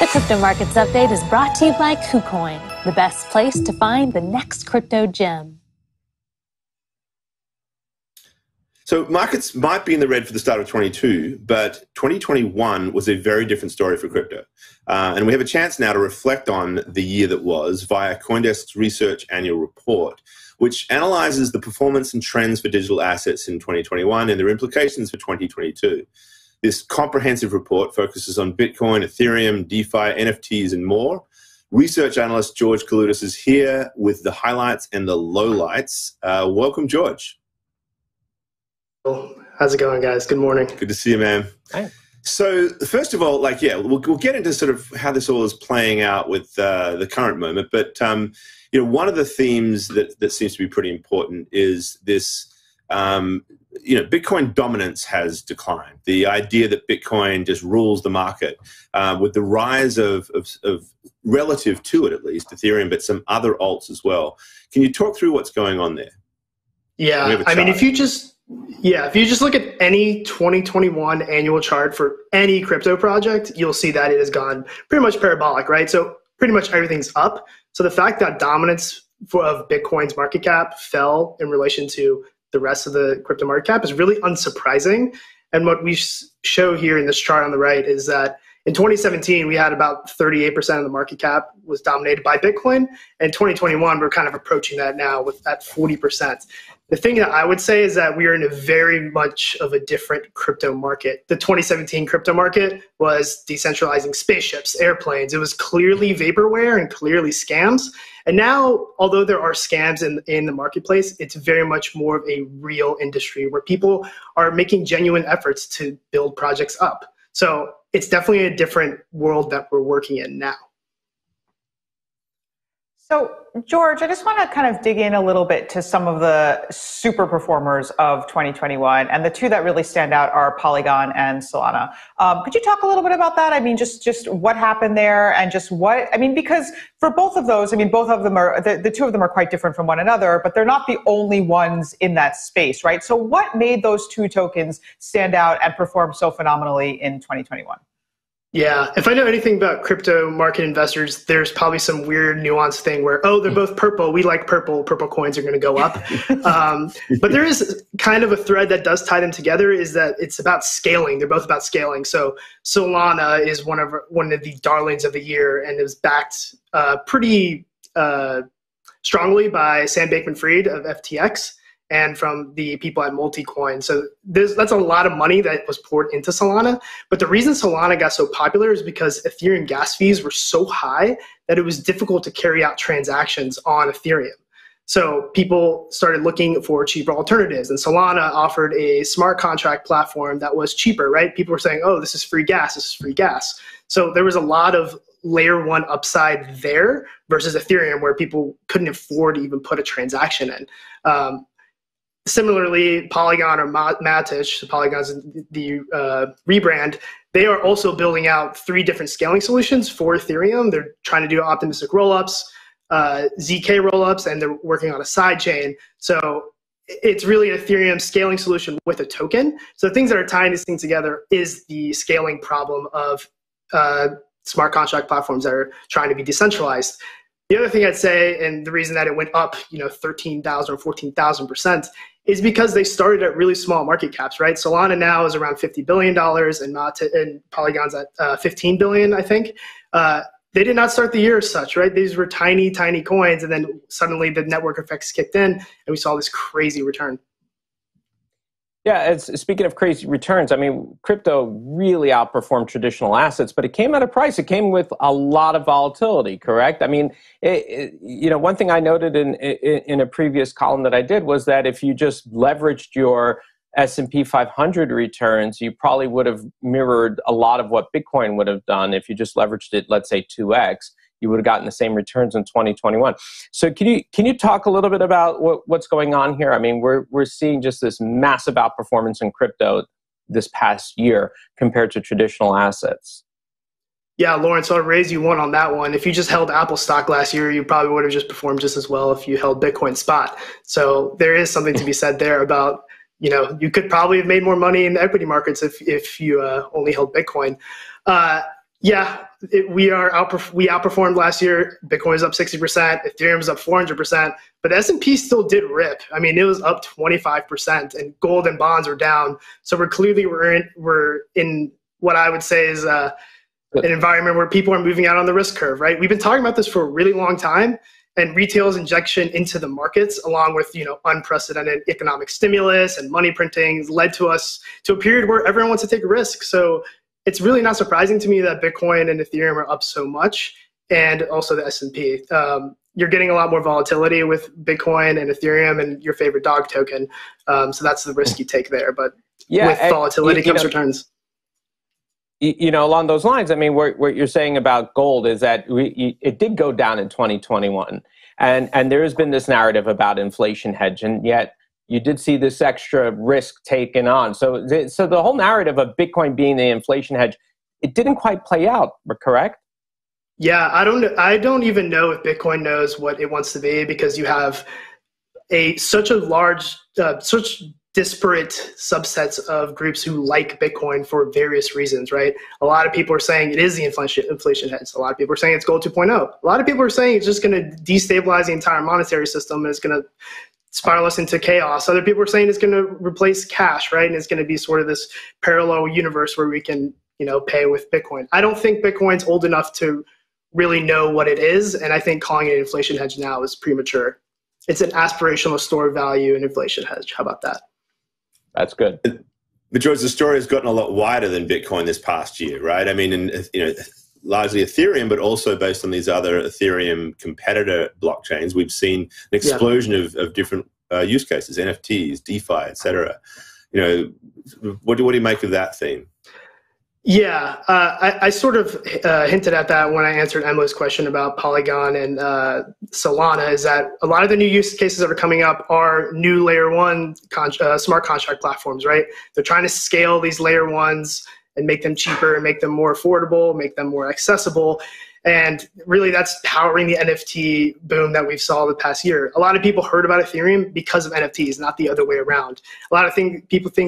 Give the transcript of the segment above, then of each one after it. The Crypto Markets Update is brought to you by KuCoin, the best place to find the next crypto gem. So markets might be in the red for the start of 2022, but 2021 was a very different story for crypto. And we have a chance now to reflect on the year that was via CoinDesk's Research Annual Report, which analyzes the performance and trends for digital assets in 2021 and their implications for 2022. This comprehensive report focuses on Bitcoin, Ethereum, DeFi, NFTs, and more. Research analyst George Kaloudis is here with the highlights and the lowlights. Welcome, George. How's it going, guys? Good morning. Good to see you, man. Hi. So, first of all, we'll get into sort of how this all is playing out with the current moment. But one of the themes that seems to be pretty important is this. Bitcoin dominance has declined. The idea that Bitcoin just rules the market with the rise of relative to it, at least, Ethereum, but some other alts as well. Can you talk through what's going on there? Yeah, I mean, if you just look at any 2021 annual chart for any crypto project, you'll see that it has gone pretty much parabolic, right? So pretty much everything's up. So the fact that dominance of Bitcoin's market cap fell in relation to the rest of the crypto market cap is really unsurprising. And what we show here in this chart on the right is that in 2017, we had about 38% of the market cap was dominated by Bitcoin. And 2021, we're kind of approaching that now with that 40%. The thing that I would say is that we are in a very much of a different crypto market. The 2017 crypto market was decentralizing spaceships, airplanes. It was clearly vaporware and clearly scams. And now, although there are scams in the marketplace, it's very much more of a real industry where people are making genuine efforts to build projects up. So it's definitely a different world that we're working in now. So, George, I just want to kind of dig in a little bit to some of the super performers of 2021. And the two that really stand out are Polygon and Solana. Could you talk a little bit about that? I mean, just what happened there and just what, I mean, because for both of those, I mean, both of them are, the two of them are quite different from one another, but they're not the only ones in that space, right? So what made those two tokens stand out and perform so phenomenally in 2021? Yeah, if I know anything about crypto market investors, there's probably some weird nuanced thing where, oh, they're both purple. We like purple. Purple coins are going to go up. But there is kind of a thread that does tie them together is that it's about scaling. They're both about scaling. So Solana is one of the darlings of the year and is backed pretty strongly by Sam Bankman-Fried of FTX and from the people at Multicoin. So that's a lot of money that was poured into Solana. But the reason Solana got so popular is because Ethereum gas fees were so high that it was difficult to carry out transactions on Ethereum. So people started looking for cheaper alternatives. And Solana offered a smart contract platform that was cheaper, right? People were saying, oh, this is free gas, this is free gas. So there was a lot of layer one upside there versus Ethereum where people couldn't afford to even put a transaction in. Similarly, Polygon or MATIC, so Polygon's the rebrand, they are also building out three different scaling solutions for Ethereum. They're trying to do optimistic rollups, ZK rollups, and they're working on a side chain. So it's really an Ethereum scaling solution with a token. So the things that are tying these things together is the scaling problem of smart contract platforms that are trying to be decentralized. The other thing I'd say, and the reason that it went up, 13,000 or 14,000% is because they started at really small market caps, right? Solana now is around $50 billion and Polygon's at $15 billion, I think. They did not start the year as such, right? These were tiny, tiny coins, and then suddenly the network effects kicked in, and we saw this crazy return. Yeah, speaking of crazy returns, I mean, crypto really outperformed traditional assets, but it came at a price. It came with a lot of volatility, correct? I mean, one thing I noted in a previous column that I did was that if you just leveraged your S&P 500 returns, you probably would have mirrored a lot of what Bitcoin would have done if you just leveraged it, let's say, 2x. You would have gotten the same returns in 2021. So can you talk a little bit about what's going on here? I mean, we're seeing just this massive outperformance in crypto this past year compared to traditional assets. Yeah, Lauren, so I'll raise you one on that one. If you just held Apple stock last year, you probably would have just performed just as well if you held Bitcoin spot. So there is something to be said there about, you could probably have made more money in the equity markets if you only held Bitcoin. Yeah, we outperformed last year. Bitcoin is up 60%. Ethereum is up 400%. But S&P still did rip. I mean, it was up 25%, and gold and bonds were down. So we're in what I would say is an environment where people are moving out on the risk curve, right? We've been talking about this for a really long time, and retail's injection into the markets, along with unprecedented economic stimulus and money printing, led to us to a period where everyone wants to take risk. So it's really not surprising to me that Bitcoin and Ethereum are up so much, and also the S&P. You're getting a lot more volatility with Bitcoin and Ethereum and your favorite dog token. So that's the risk you take there. But yeah, with volatility comes returns. You know, along those lines, I mean, what you're saying about gold is that it did go down in 2021. And there has been this narrative about inflation hedge, and yet you did see this extra risk taken on. So the whole narrative of Bitcoin being the inflation hedge, it didn't quite play out, correct? Yeah, I don't even know if Bitcoin knows what it wants to be, because you have such disparate subsets of groups who like Bitcoin for various reasons, right? A lot of people are saying it is the inflation hedge. A lot of people are saying it's gold 2.0. A lot of people are saying it's just going to destabilize the entire monetary system, and it's going to spiral us into chaos. Other people are saying it's going to replace cash, right? And it's going to be sort of this parallel universe where we can, pay with Bitcoin. I don't think Bitcoin's old enough to really know what it is, and I think calling it an inflation hedge now is premature. It's an aspirational store of value and inflation hedge. How about that? That's good. But George, the story has gotten a lot wider than Bitcoin this past year, right? I mean, largely Ethereum, but also based on these other Ethereum competitor blockchains, we've seen an explosion of different use cases, NFTs, DeFi, etc. What do you make of that theme? Yeah, I sort of hinted at that when I answered Emma's question about Polygon and Solana, is that a lot of the new use cases that are coming up are new layer one smart contract platforms, right? They're trying to scale these layer ones and make them cheaper and make them more affordable, make them more accessible. And really that's powering the NFT boom that we've saw the past year. A lot of people heard about Ethereum because of NFTs, not the other way around. A lot of things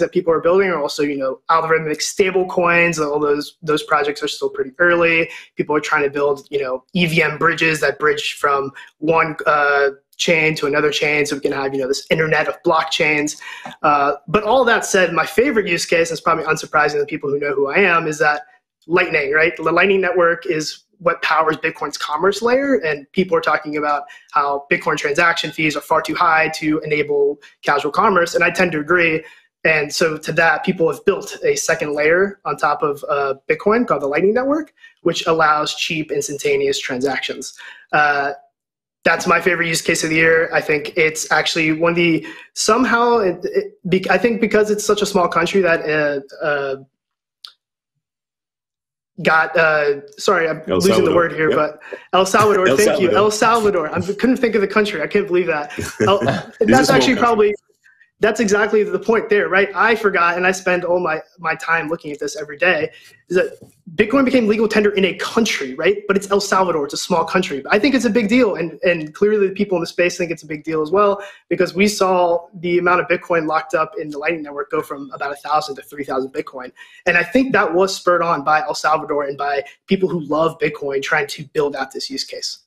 that people are building are also, algorithmic stable coins. All those projects are still pretty early. People are trying to build, EVM bridges that bridge from one chain to another chain, so we can have, this internet of blockchains. But all that said, my favorite use case, and it's probably unsurprising to the people who know who I am, is that Lightning, right? The Lightning Network is what powers Bitcoin's commerce layer, and people are talking about how Bitcoin transaction fees are far too high to enable casual commerce, and I tend to agree. And so to that, people have built a second layer on top of Bitcoin called the Lightning Network, which allows cheap, instantaneous transactions. That's my favorite use case of the year. I think it's actually one of the I think because it's such a small country that El Salvador, thank you. El Salvador. I couldn't think of the country. I can't believe that. That's actually probably, that's exactly the point there, right? I forgot, and I spend all my time looking at this every day, is that Bitcoin became legal tender in a country, right? But it's El Salvador. It's a small country. But I think it's a big deal, and clearly the people in the space think it's a big deal as well, because we saw the amount of Bitcoin locked up in the Lightning Network go from about 1,000 to 3,000 Bitcoin. And I think that was spurred on by El Salvador and by people who love Bitcoin trying to build out this use case.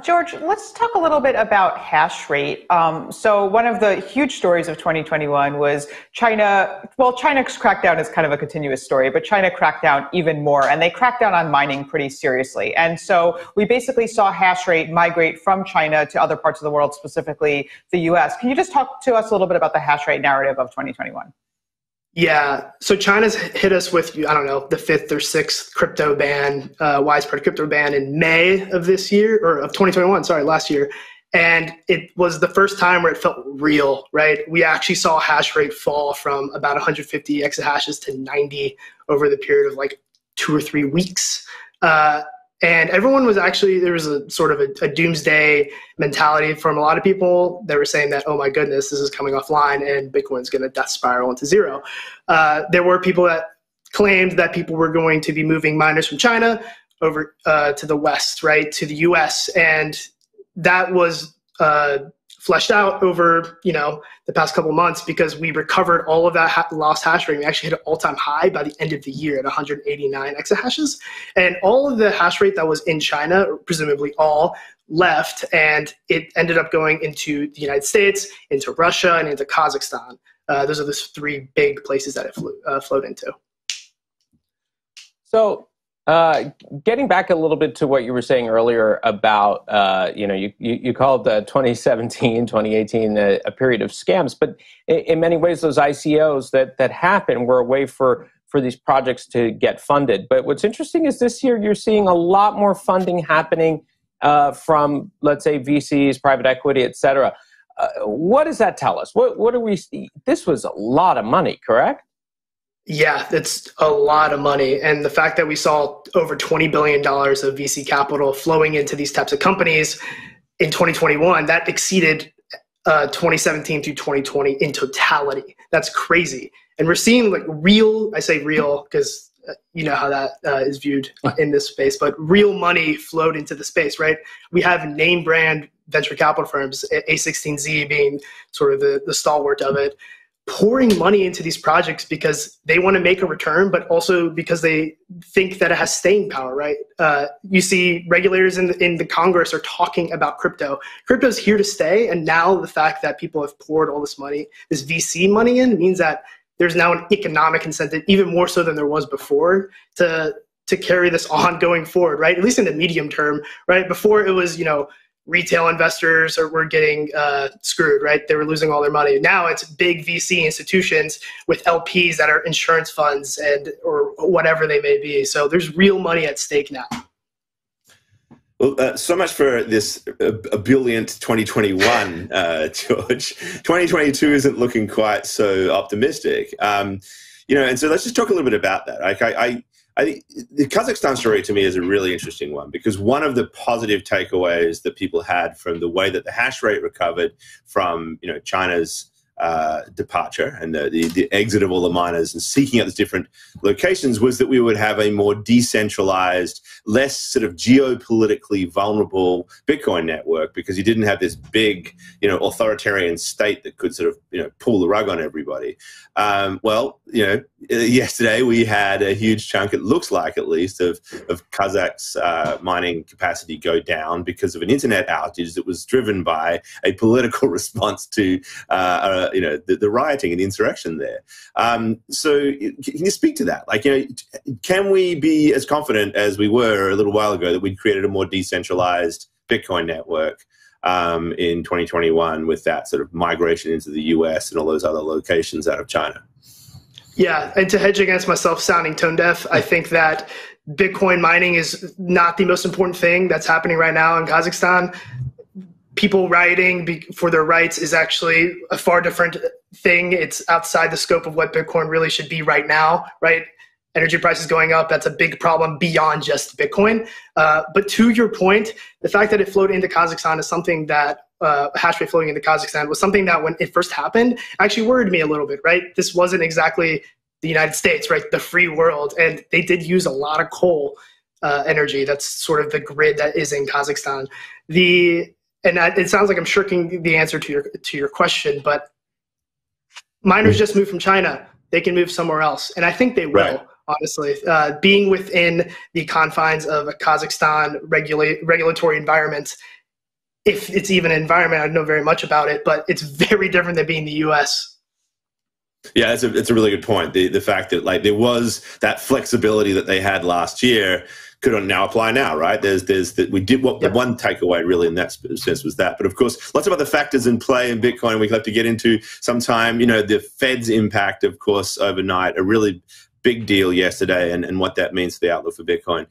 George, let's talk a little bit about hash rate. So one of the huge stories of 2021 was China. Well, China's crackdown is kind of a continuous story, but China cracked down even more, and they cracked down on mining pretty seriously. And so we basically saw hash rate migrate from China to other parts of the world, specifically the US. Can you just talk to us a little bit about the hash rate narrative of 2021? Yeah, so China's hit us with, the 5th or 6th crypto ban, widespread crypto ban in May of this year, or of 2021, sorry, last year. And it was the first time where it felt real, right? We actually saw hash rate fall from about 150 exahashes to 90 over the period of 2 or 3 weeks. And everyone was actually, there was a sort of a doomsday mentality from a lot of people. They were saying that, oh my goodness, this is coming offline and Bitcoin's going to death spiral into zero. There were people that claimed that people were going to be moving miners from China over to the West, right, to the US. And that was fleshed out over, you know, the past couple of months, because we recovered all of that lost hash rate. We actually hit an all-time high by the end of the year at 189 exahashes. And all of the hash rate that was in China, presumably all, left, and it ended up going into the United States, into Russia, and into Kazakhstan. Those are the three big places that it flowed into. So getting back a little bit to what you were saying earlier about, you know, you called 2017, 2018 a period of scams, but in many ways, those ICOs that happened were a way for these projects to get funded. But what's interesting is this year, you're seeing a lot more funding happening from, let's say, VCs, private equity, et cetera. What does that tell us? What do we see? This was a lot of money, correct? Yeah, that's a lot of money. And the fact that we saw over $20 billion of VC capital flowing into these types of companies in 2021, that exceeded 2017 through 2020 in totality. That's crazy. And we're seeing like real, I say real because you know how that is viewed in this space, but real money flowed into the space, right? We have name brand venture capital firms, A16Z being sort of the stalwart of it, pouring money into these projects because they want to make a return, but also because they think that it has staying power, right? You see regulators in the Congress are talking about crypto. Crypto's here to stay, and now the fact that people have poured all this money, this VC money in, means that there's now an economic incentive, even more so than there was before, to carry this on going forward, right? At least in the medium term, right? Before it was, you know, retail investors were getting screwed, right? They were losing all their money. Now it's big VC institutions with LPs that are insurance funds and or whatever they may be. So there's real money at stake now. Well, so much for this ebullient 2021, George. 2022 isn't looking quite so optimistic, you know. And so let's just talk a little bit about that. Like, I think the Kazakhstan story to me is a really interesting one, because one of the positive takeaways that people had from the way that the hash rate recovered from, you know, China's departure and the exit of all the miners and seeking out these different locations was that we would have a more decentralized, less sort of geopolitically vulnerable Bitcoin network, because you didn't have this big, you know, authoritarian state that could sort of, you know, pull the rug on everybody. Well, you know, yesterday we had a huge chunk, it looks like at least, of Kazakh's mining capacity go down because of an internet outage that was driven by a political response to you know, the rioting and the insurrection there. So can you speak to that? Like, you know, can we be as confident as we were a little while ago that we'd created a more decentralized Bitcoin network in 2021 with that sort of migration into the US and all those other locations out of China? Yeah, and to hedge against myself sounding tone deaf, I think that Bitcoin mining is not the most important thing that's happening right now in Kazakhstan. People rioting for their rights is actually a far different thing. It's outside the scope of what Bitcoin really should be right now, right? Energy prices going up, that's a big problem beyond just Bitcoin. But to your point, the fact that it flowed into Kazakhstan is something that, hash rate flowing into Kazakhstan was something that when it first happened, actually worried me a little bit, right? This wasn't exactly the United States, right? The free world. And they did use a lot of coal energy. That's sort of the grid that is in Kazakhstan. And it sounds like I'm shirking the answer to your question, but miners just moved from China. They can move somewhere else, and I think they will. Right. Honestly, being within the confines of a Kazakhstan regulatory environment, if it's even an environment, I don't know very much about it, but it's very different than being the U.S. Yeah, it's a really good point. The fact that like there was that flexibility that they had last year could now apply now, right? There's that we did what the one takeaway really in that sense was that. But of course, lots of other factors in play in Bitcoin we have to get into sometime. You know, the Fed's impact, of course, overnight, a really big deal yesterday, and what that means for the outlook for Bitcoin.